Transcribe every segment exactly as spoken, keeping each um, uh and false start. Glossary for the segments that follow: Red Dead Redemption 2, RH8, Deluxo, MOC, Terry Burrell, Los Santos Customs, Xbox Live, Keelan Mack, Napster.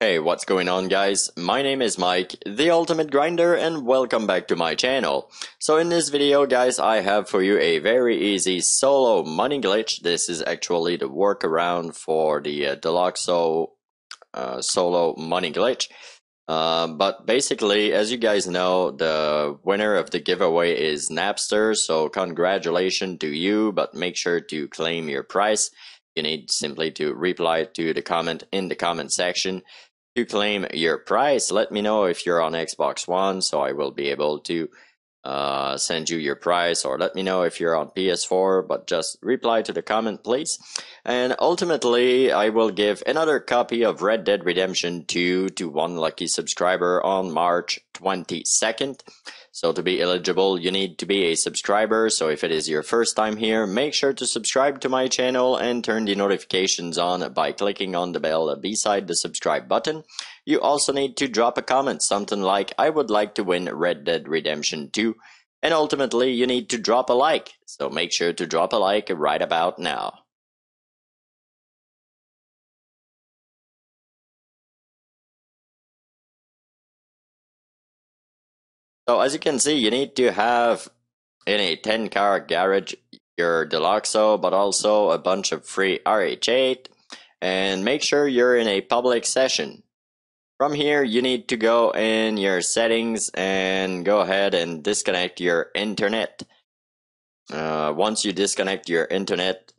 Hey, what's going on guys? My name is Mike, the Ultimate Grinder, and welcome back to my channel. So in this video guys, I have for you a very easy solo money glitch. This is actually the workaround for the uh, Deluxo uh, solo money glitch. Uh, but basically, as you guys know, the winner of the giveaway is Napster, so congratulations to you, but make sure to claim your prize. You need simply to reply to the comment in the comment section to claim your prize. Let me know if you're on Xbox One, so I will be able to uh, send you your prize, or let me know if you're on P S four, but just reply to the comment, please. And ultimately, I will give another copy of Red Dead Redemption two to one lucky subscriber on March twenty-second. So to be eligible, you need to be a subscriber, so if it is your first time here, make sure to subscribe to my channel and turn the notifications on by clicking on the bell beside the subscribe button. You also need to drop a comment, something like, I would like to win Red Dead Redemption two, and ultimately you need to drop a like, so make sure to drop a like right about now. So as you can see, you need to have in a ten car garage your Deluxo, but also a bunch of free R H eight, and make sure you're in a public session. From here, you need to go in your settings and go ahead and disconnect your internet. Uh, once you disconnect your internet,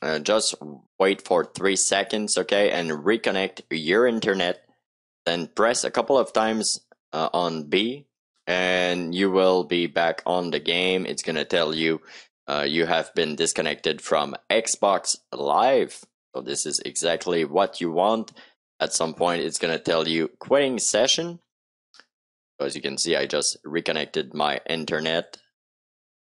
uh, just wait for three seconds, okay, and reconnect your internet. Then press a couple of times uh, on B. And you will be back on the game. It's going to tell you uh, you have been disconnected from Xbox Live. So this is exactly what you want. At some point, it's going to tell you quitting session. So as you can see, I just reconnected my internet.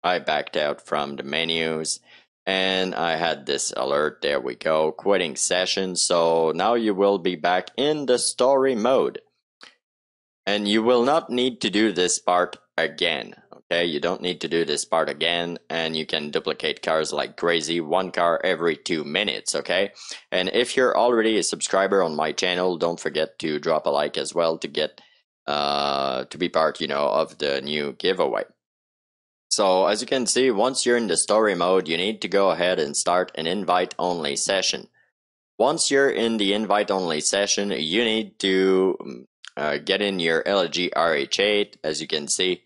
I backed out from the menus. And I had this alert. There we go. Quitting session. So now you will be back in the story mode. And you will not need to do this part again, okay? You don't need to do this part again, and you can duplicate cars like crazy, one car every two minutes, okay? And if you're already a subscriber on my channel, don't forget to drop a like as well to get, uh, to be part, you know, of the new giveaway. So as you can see, once you're in the story mode, you need to go ahead and start an invite-only session. Once you're in the invite-only session, you need to Uh, get in your L G R H eight, as you can see.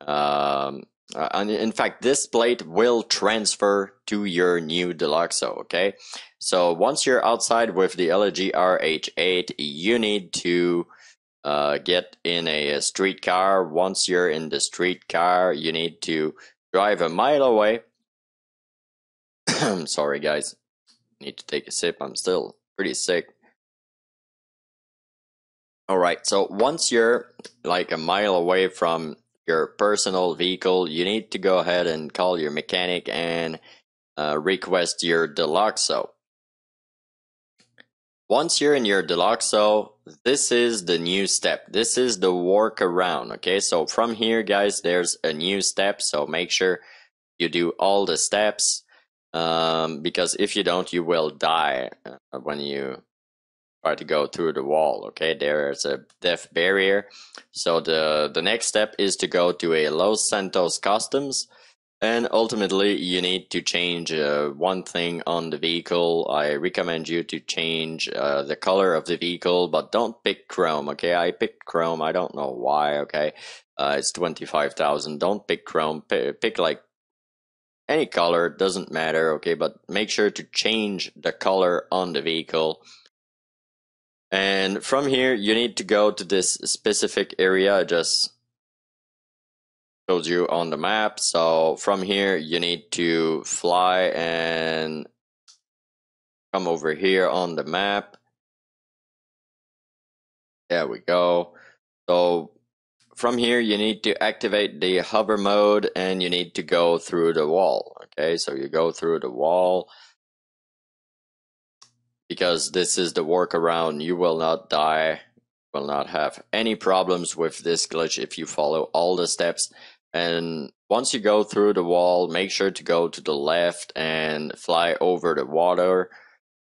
Um, uh, and in fact, this plate will transfer to your new Deluxo, okay? So once you're outside with the L G R H eight, you need to uh, get in a, a streetcar. Once you're in the streetcar, you need to drive a mile away. I'm sorry, guys. Need to take a sip. I'm still pretty sick. Alright, so once you're like a mile away from your personal vehicle, you need to go ahead and call your mechanic and uh, request your Deluxo. Once you're in your Deluxo, this is the new step. This is the workaround, okay? So from here, guys, there's a new step, so make sure you do all the steps, um, because if you don't, you will die when you try to go through the wall, okay? There's a death barrier. So the, the next step is to go to a Los Santos Customs, and ultimately you need to change uh, one thing on the vehicle. I recommend you to change uh, the color of the vehicle, but don't pick chrome, okay? I picked chrome, I don't know why, okay? Uh, it's twenty-five thousand, don't pick chrome, P pick like any color, doesn't matter, okay? But make sure to change the color on the vehicle. And from here, you need to go to this specific area. I just showed you on the map. So from here, you need to fly and come over here on the map. There we go. So from here, you need to activate the hover mode and you need to go through the wall. Okay, so you go through the wall. Because this is the workaround, you will not die, will not have any problems with this glitch if you follow all the steps. And once you go through the wall, make sure to go to the left and fly over the water,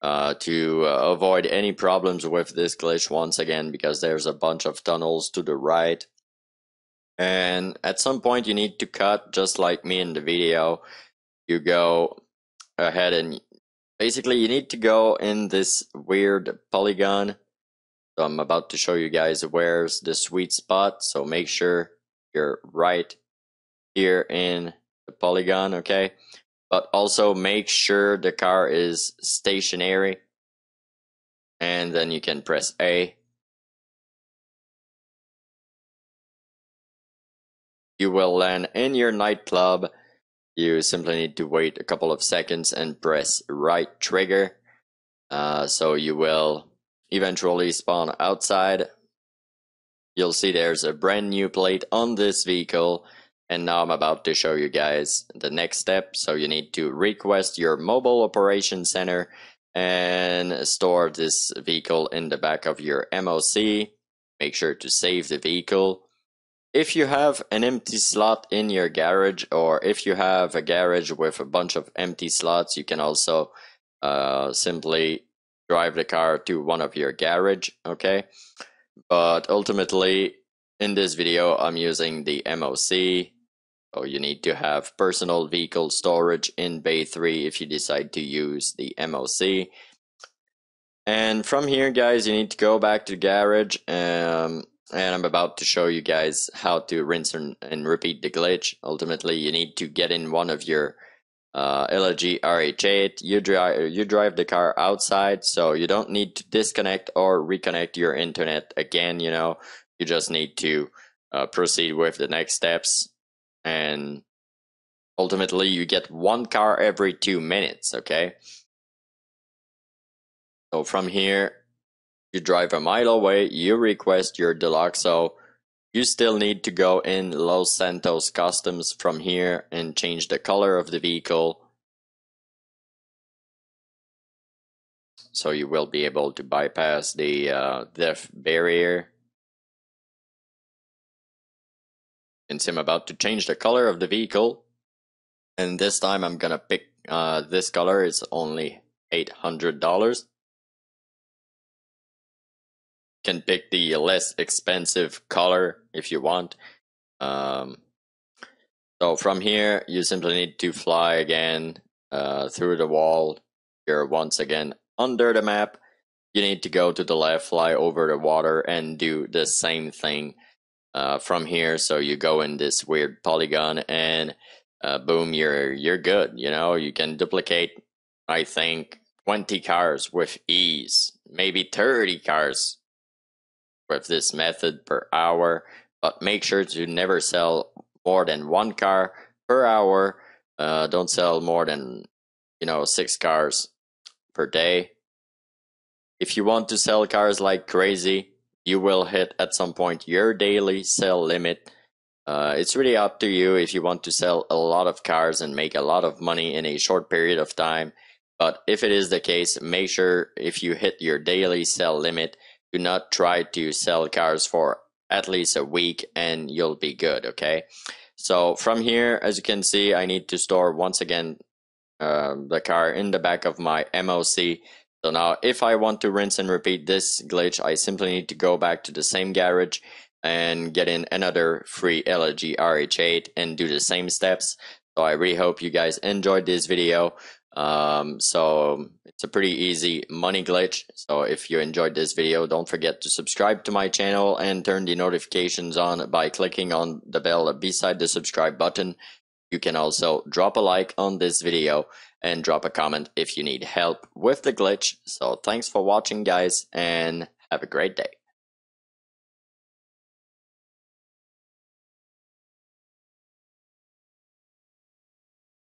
uh, to uh, avoid any problems with this glitch once again, because there's a bunch of tunnels to the right. And at some point you need to cut, just like me in the video. You go ahead and basically you need to go in this weird polygon. So I'm about to show you guys where's the sweet spot. So make sure you're right here in the polygon, okay? But also make sure the car is stationary. And then you can press A. You will land in your nightclub. You simply need to wait a couple of seconds and press right trigger. Uh, so you will eventually spawn outside. You'll see there's a brand new plate on this vehicle. And now I'm about to show you guys the next step. So you need to request your mobile operation center and store this vehicle in the back of your M O C. Make sure to save the vehicle. If you have an empty slot in your garage, or if you have a garage with a bunch of empty slots, you can also uh, simply drive the car to one of your garage, okay? But ultimately, in this video, I'm using the M O C. So you need to have personal vehicle storage in bay three if you decide to use the M O C. And from here, guys, you need to go back to the garage. Um, And I'm about to show you guys how to rinse and, and repeat the glitch. Ultimately, you need to get in one of your uh, L G R H eight. You drive, you drive the car outside, so you don't need to disconnect or reconnect your internet again, you know. You just need to uh, proceed with the next steps. And ultimately, you get one car every two minutes, okay? So from here, you drive a mile away, you request your Deluxo. You still need to go in Los Santos Customs from here and change the color of the vehicle. So you will be able to bypass the uh, theft barrier. Since I'm about to change the color of the vehicle, and this time I'm gonna pick uh, this color, it's only eight hundred dollars. Can pick the less expensive color if you want. Um, so from here, you simply need to fly again uh, through the wall. You're once again under the map. You need to go to the left, fly over the water, and do the same thing uh, from here. So you go in this weird polygon, and uh, boom, you're you're good. You know, you can duplicate, I think, twenty cars with ease, maybe thirty cars with this method per hour, but make sure to never sell more than one car per hour. Uh, don't sell more than, you know, six cars per day. If you want to sell cars like crazy, you will hit at some point your daily sell limit. Uh, it's really up to you if you want to sell a lot of cars and make a lot of money in a short period of time. But if it is the case, make sure if you hit your daily sell limit, do not try to sell cars for at least a week and you'll be good, okay? So from here, as you can see, I need to store once again uh, the car in the back of my M O C. So now if I want to rinse and repeat this glitch, I simply need to go back to the same garage and get in another free L G R H eight and do the same steps. So I really hope you guys enjoyed this video. Um, so it's a pretty easy money glitch. So if you enjoyed this video, don't forget to subscribe to my channel and turn the notifications on by clicking on the bell beside the subscribe button. You can also drop a like on this video and drop a comment if you need help with the glitch. So thanks for watching, guys, and have a great day.